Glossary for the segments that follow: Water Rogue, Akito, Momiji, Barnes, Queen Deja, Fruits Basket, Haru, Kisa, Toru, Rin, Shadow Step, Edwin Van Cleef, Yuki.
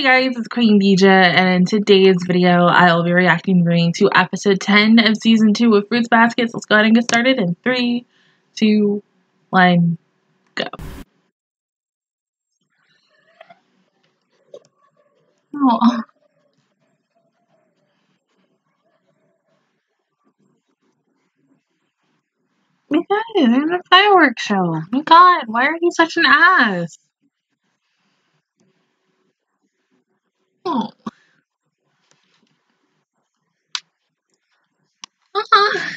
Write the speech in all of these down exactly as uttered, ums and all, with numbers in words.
Hey guys, it's Queen Deja, and in today's video, I will be reacting to episode ten of season two of Fruits Basket. Let's go ahead and get started in three, two, one, go. Aww. My God, they're in a fireworks show. My God, why are you such an ass? Oh. Uh-huh.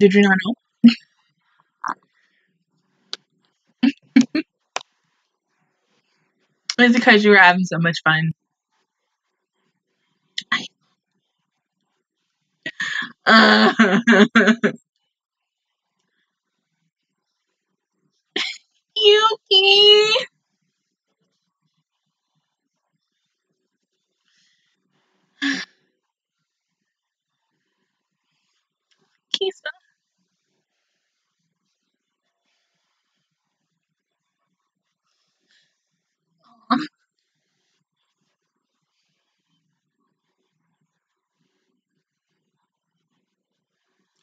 Did you not know? It's because you were having so much fun. Uh, Yuki. Kisa.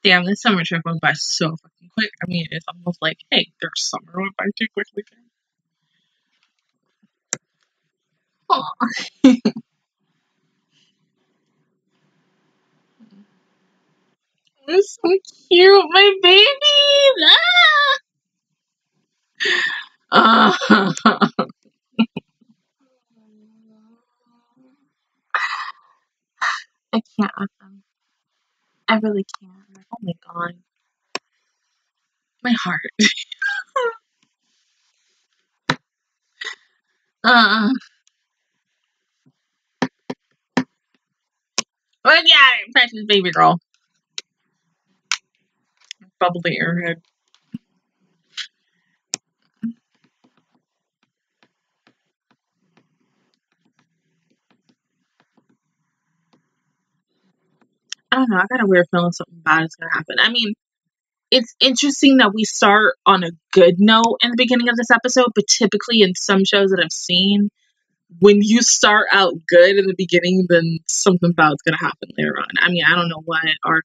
Damn, this summer trip went by so fucking quick. I mean, it's almost like, hey, their summer went by too quickly. Aww. It's so cute, my baby! Ah! Uh, I can't with them. I really can't. Oh my God. My heart. uh. Look at it, precious baby girl. Bubbly airhead. I don't know, I got a weird feeling something bad is gonna happen. I mean, it's interesting that we start on a good note in the beginning of this episode, but typically in some shows that I've seen, when you start out good in the beginning, then something bad is gonna happen later on. I mean, I don't know what, or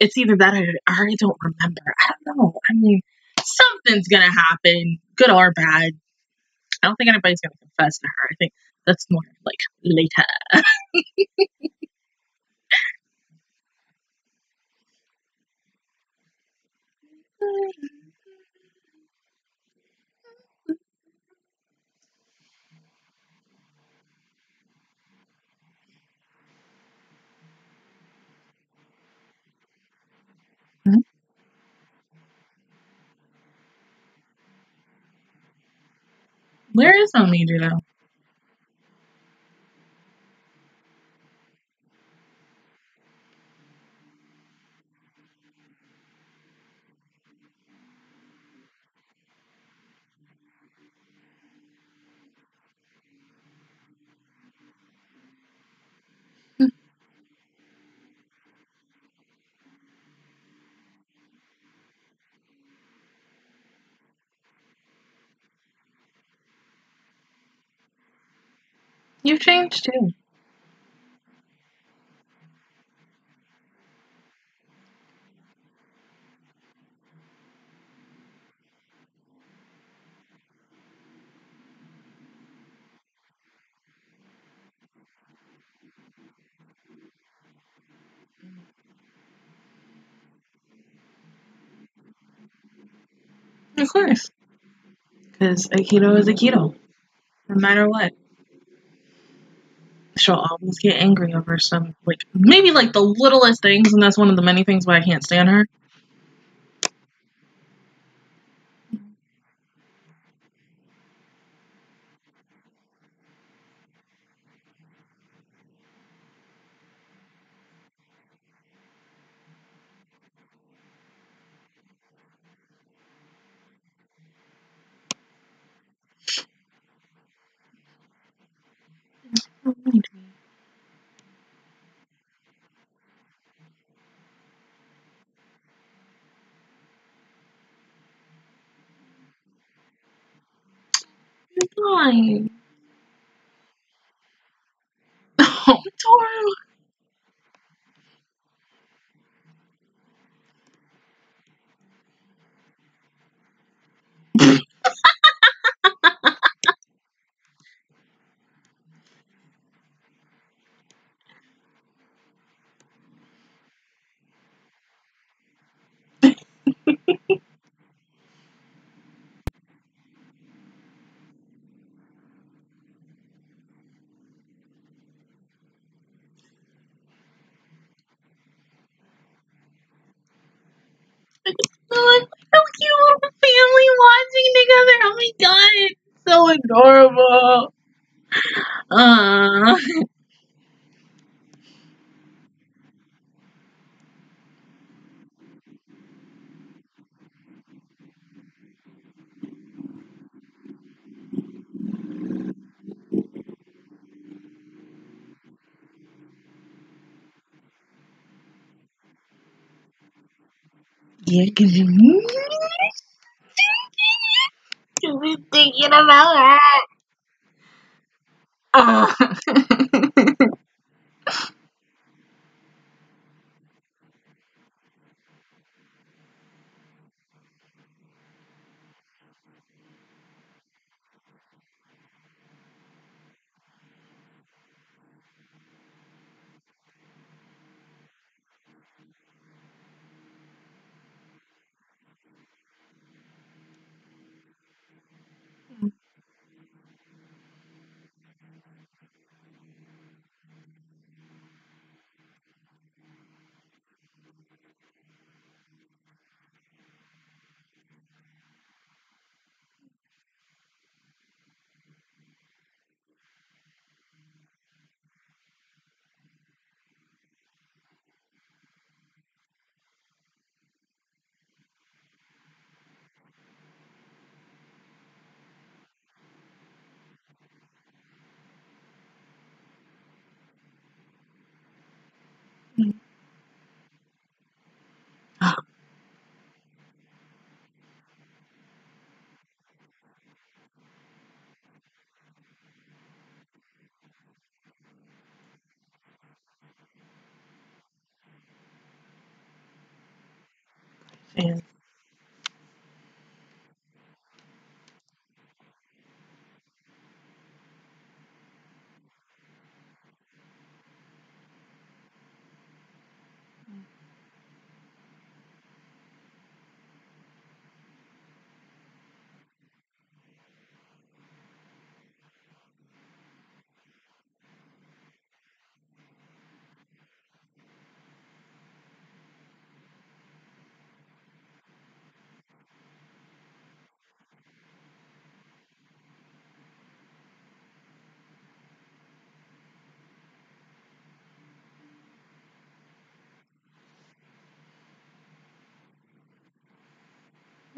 it's either that or I already don't remember. I don't know. I mean, something's gonna happen, good or bad. I don't think anybody's gonna confess to her. I think that's more like later. Hmm? Where is Momiji though? You've changed too. Of course. Because Akito is Akito, no matter what. She'll always get angry over some, like, maybe, like, the littlest things, and that's one of the many things why I can't stand her. Fine. Oh, Toru. Adorable. Uh. Yeah, cause you thinking about that. Uh.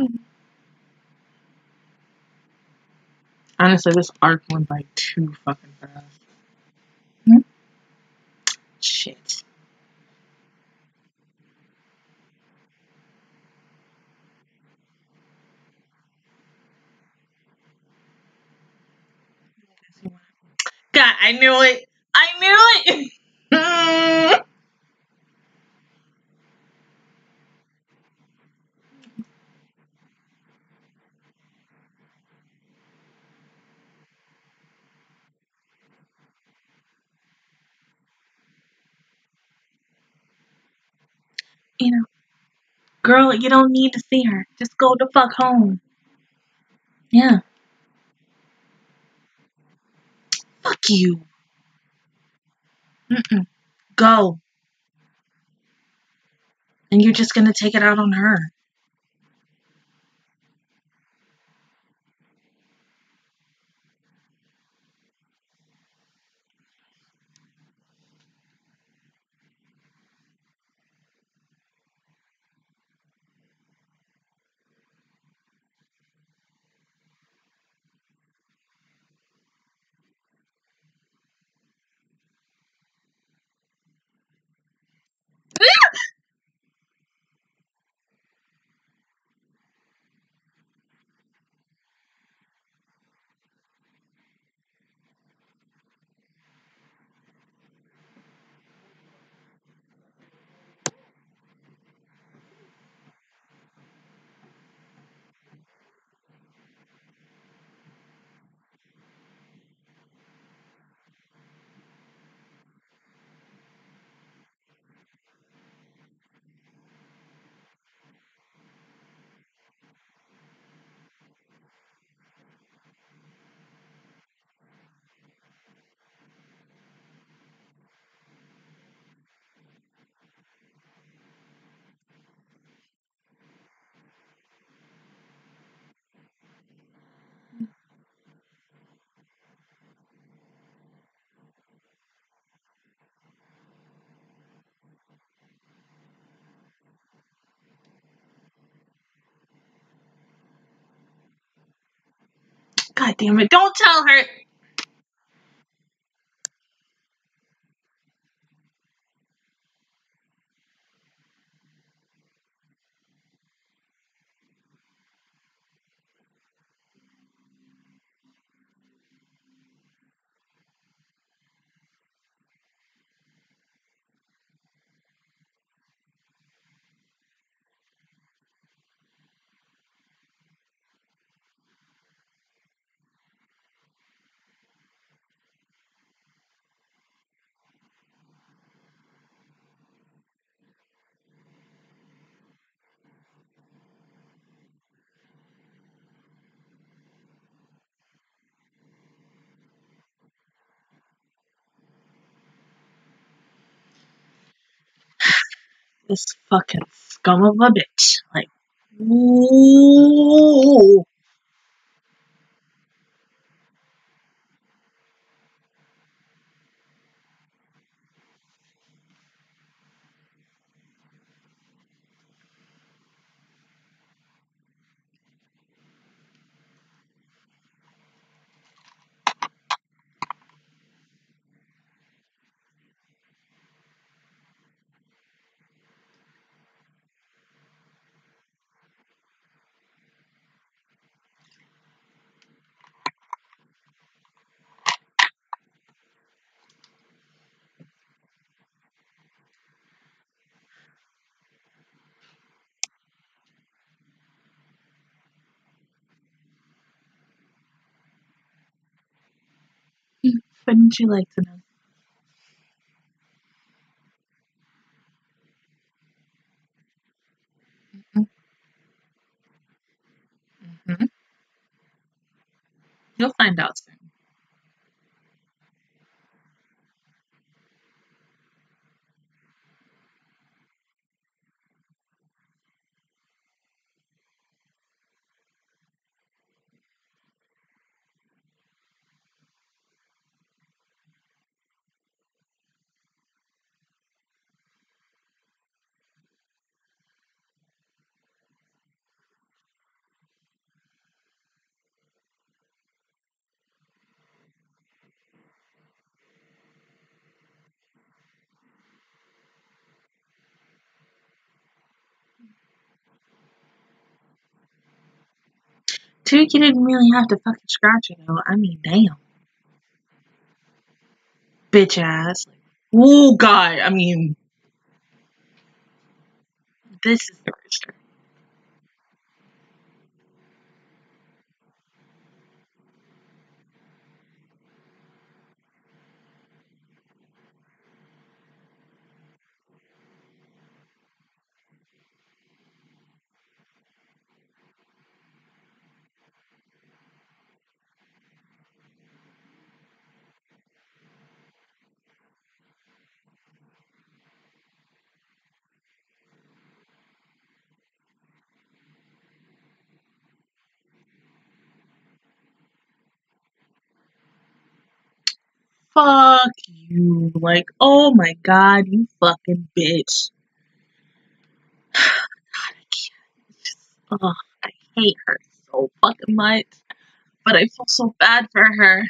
And honestly, this arc went by too fucking fast. Mm-hmm. Shit. God, I knew it. I knew it. You know, girl, you don't need to see her. Just go the fuck home. Yeah. Fuck you. Mm-mm. Go. And you're just gonna take it out on her. God damn it. Don't tell her. This fucking scum of a bitch. Like, whoa. Wouldn't you like to know? Mm-hmm. Mm-hmm. You'll find out soon. Yuki didn't really have to fucking scratch it though. I mean, damn. Bitch ass. Oh god, I mean. This is the register. Fuck you. Like, oh my god, you fucking bitch. God, I can't. It's just, oh, I hate her so fucking much. But I feel so bad for her.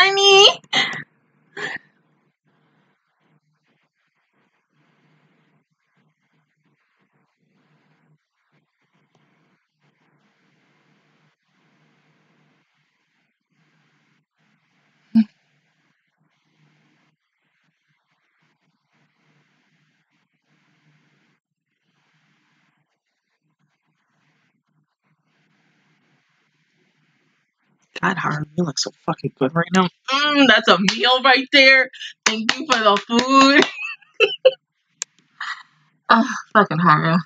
funny. God, Haru, you look so fucking good right now. Mmm, that's a meal right there. Thank you for the food. Oh, fucking Haru.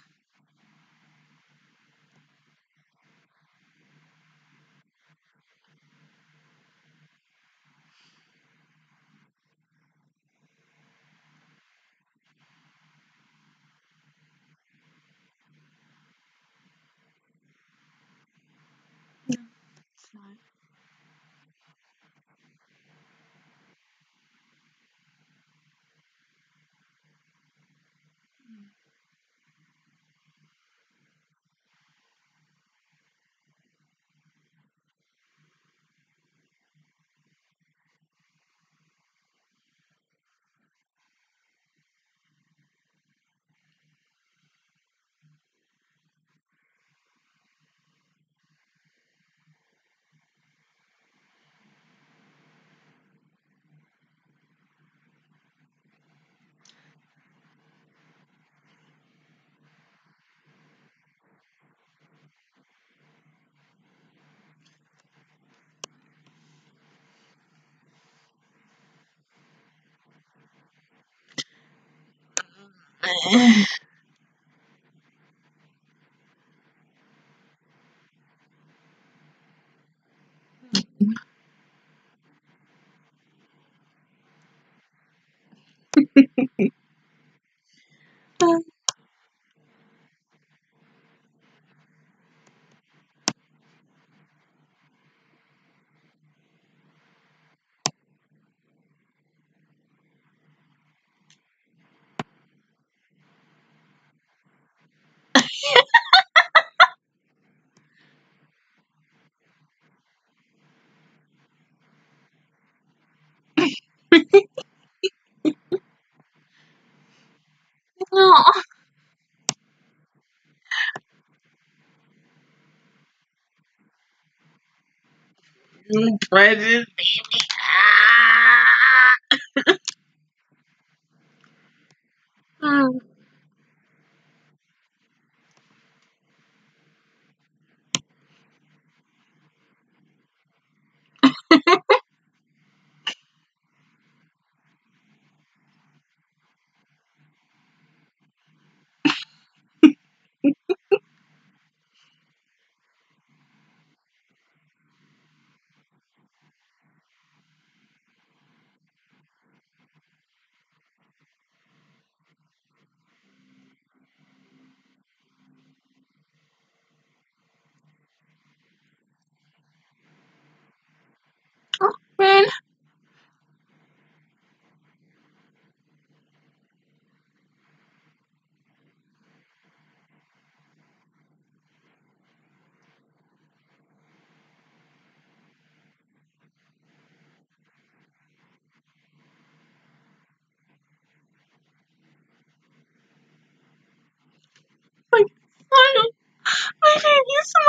No. You precious baby. Ah. Oh. Smile.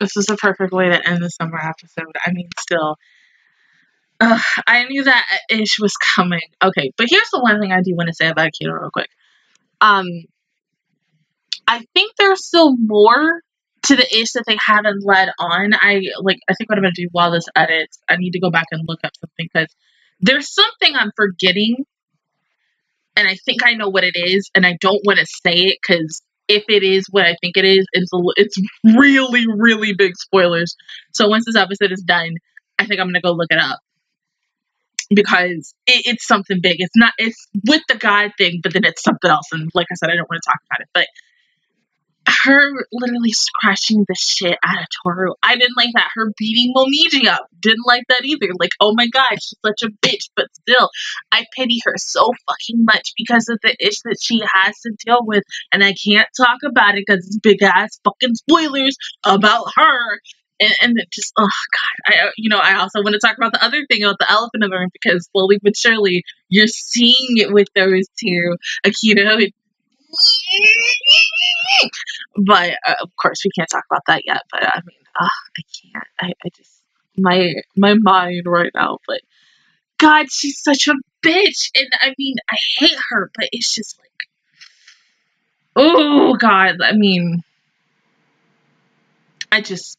This is the perfect way to end the summer episode. I mean, still. Ugh, I knew that ish was coming. Okay, but here's the one thing I do want to say about Akito real quick. Um, I think there's still more to the ish that they haven't led on. I, like, I think what I'm going to do while this edits, I need to go back and look up something, because there's something I'm forgetting, and I think I know what it is, and I don't want to say it, because if it is what I think it is, it's a, it's really, really big spoilers. So once this episode is done, I think I'm going to go look it up, because it, it's something big. It's not, it's with the God thing, but then it's something else. And like I said, I don't want to talk about it, but her literally scratching the shit out of Toru. I didn't like that. Her beating Momiji up. Didn't like that either. Like, oh my God, she's such a bitch, but still, I pity her so fucking much because of the ish that she has to deal with. And I can't talk about it because it's big ass fucking spoilers about her. And, and it just, oh God, I, you know, I also want to talk about the other thing about the elephant in the room, because slowly but surely you're seeing it with those two. Akito. But uh, of course we can't talk about that yet, but I mean, uh, I can't, I, I just, my my mind right now, but God, she's such a bitch, and I mean, I hate her, but it's just like, oh God, I mean, I just,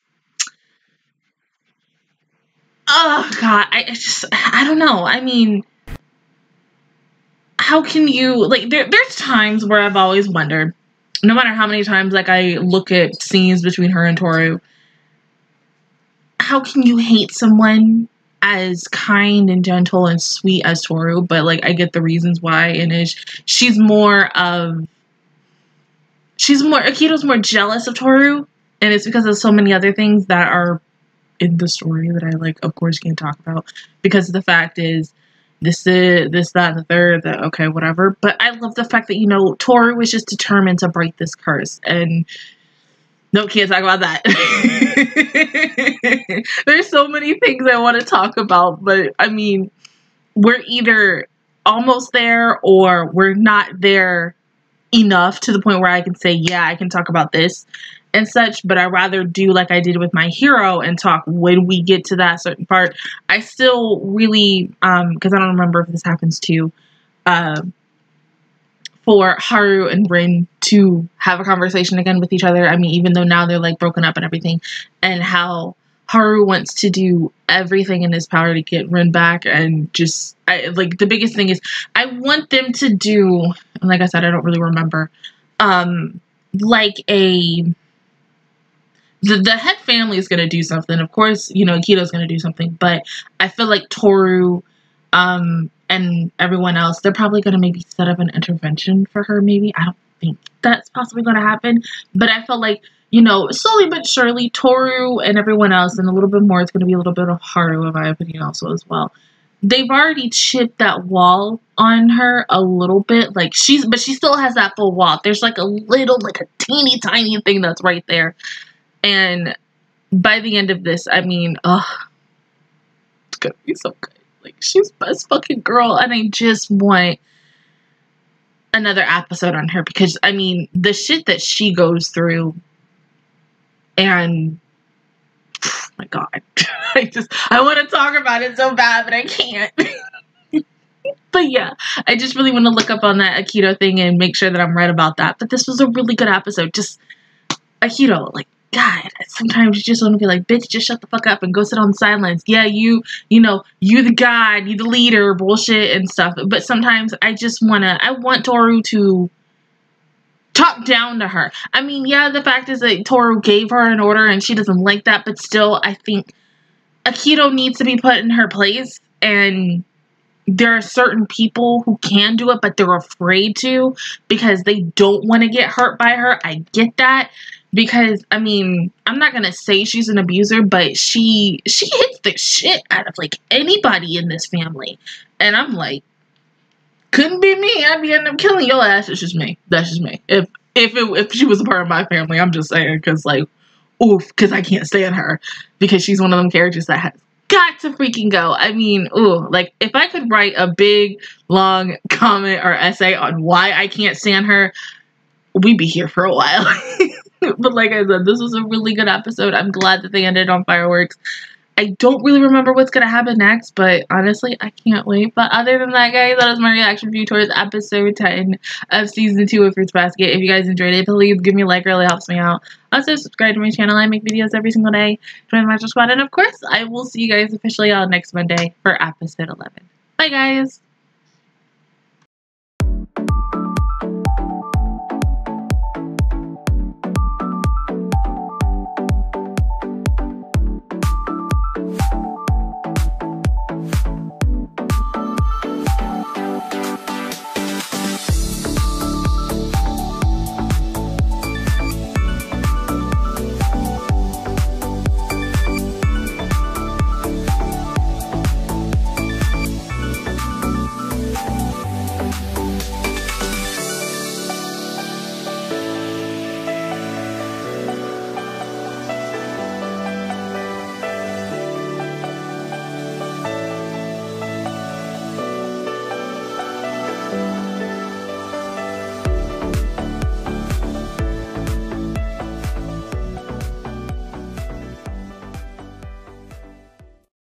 oh God, I, I just, I don't know, I mean, how can you, like, there, there's times where I've always wondered, no matter how many times, like, I look at scenes between her and Toru, how can you hate someone as kind and gentle and sweet as Toru? But, like, I get the reasons why, and it's, she's more of, she's more, Akito's more jealous of Toru, and it's because of so many other things that are in the story that I, like, of course can't talk about, because the fact is, this is this, that, and the third, that, okay, whatever. But I love the fact that, you know, Toru is just determined to break this curse. And no, can't talk about that. There's so many things I want to talk about, but I mean, we're either almost there or we're not there enough to the point where I can say, yeah, I can talk about this and such, but I rather do like I did with my hero and talk when we get to that certain part. I still really, um, because I don't remember if this happens too, uh, for Haru and Rin to have a conversation again with each other. I mean, even though now they're like broken up and everything, and how Haru wants to do everything in his power to get Rin back, and just, I, like, the biggest thing is, I want them to do, and like I said, I don't really remember, um, like a... The, the head family is going to do something. Of course, you know, Akito's going to do something. But I feel like Toru um, and everyone else, they're probably going to maybe set up an intervention for her, maybe. I don't think that's possibly going to happen. But I feel like, you know, slowly but surely, Toru and everyone else, and a little bit more, it's going to be a little bit of Haru, in my opinion, also as well. They've already chipped that wall on her a little bit. Like, she's, but she still has that full wall. There's like a little, like a teeny tiny thing that's right there. And by the end of this, I mean, ugh, it's gonna be so good. Like, she's best fucking girl, and I just want another episode on her, because, I mean, the shit that she goes through, and, oh my God, I just, I want to talk about it so bad, but I can't. But yeah, I just really want to look up on that Akito thing and make sure that I'm right about that. But this was a really good episode. Just Akito, like, God, sometimes you just want to be like, bitch, just shut the fuck up and go sit on the sidelines. Yeah, you, you know, you the god, you the leader, bullshit and stuff. But sometimes I just want to, I want Toru to talk down to her. I mean, yeah, the fact is that Toru gave her an order and she doesn't like that. But still, I think Akito needs to be put in her place. And there are certain people who can do it, but they're afraid to because they don't want to get hurt by her. I get that. Because, I mean, I'm not going to say she's an abuser, but she she hits the shit out of, like, anybody in this family. And I'm like, couldn't be me. I'd be end up killing your ass. It's just me. That's just me. If if it, if she was a part of my family, I'm just saying, because, like, oof, because I can't stand her. Because she's one of them characters that has got to freaking go. I mean, ooh, like, if I could write a big, long comment or essay on why I can't stand her, we'd be here for a while. But like I said, this was a really good episode. I'm glad that they ended on fireworks. I don't really remember what's going to happen next, but honestly, I can't wait. But other than that, guys, that was my reaction view towards episode ten of season two of Fruits Basket. If you guys enjoyed it, please give me a like. It really helps me out. Also, subscribe to my channel. I make videos every single day. Join the Magic Squad. And of course, I will see you guys officially on next Monday for episode eleven. Bye, guys.